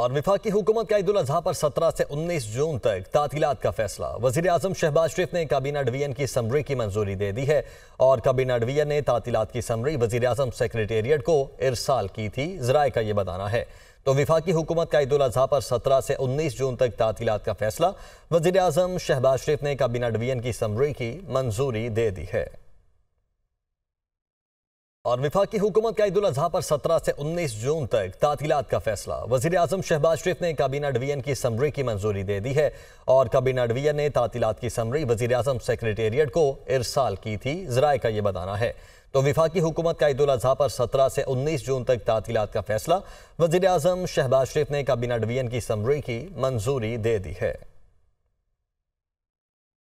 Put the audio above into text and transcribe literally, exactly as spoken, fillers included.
और विफाकी हुकूमत का ईद उल अजहा पर सत्रह से उन्नीस जून तक तातीलात का फैसला। वज़ीर आज़म शहबाज शरीफ ने काबीना डिवीजन की समरी की मंजूरी दे दी है और काबीना डिवीजन ने तातीलात की समरी वज़ीर आज़म सेक्रेटेरिएट को इरसाल की थी। ज़राए का ये बताना है तो विफाकी हुकूमत का ईद उल अजहा पर सत्रह से उन्नीस जून तक तातीलात का फैसला। वज़ीर आज़म शहबाज शरीफ ने काबीना डिवीजन की समरी की मंजूरी दे दी है और विफाकी हुकूमत का ईद उल अजहा पर सत्रह से उन्नीस जून तक तातीलात का फैसला। वज़ीर आज़म शहबाज शरीफ ने काबीना डिवीजन की समरी की मंजूरी दे दी है और काबीना डिवीजन ने तातीलात की समरी वज़ीर आज़म सेक्रेटेरिएट को इरसाल की थी। ज़राए का ये बताना है तो विफाकी हुकूमत का ईद उल अजहा पर सत्रह से उन्नीस जून तक तातीलात का फैसला। वज़ीर आज़म शहबाज शरीफ ने काबीना डिवीजन की समरी की मंजूरी दे दी है।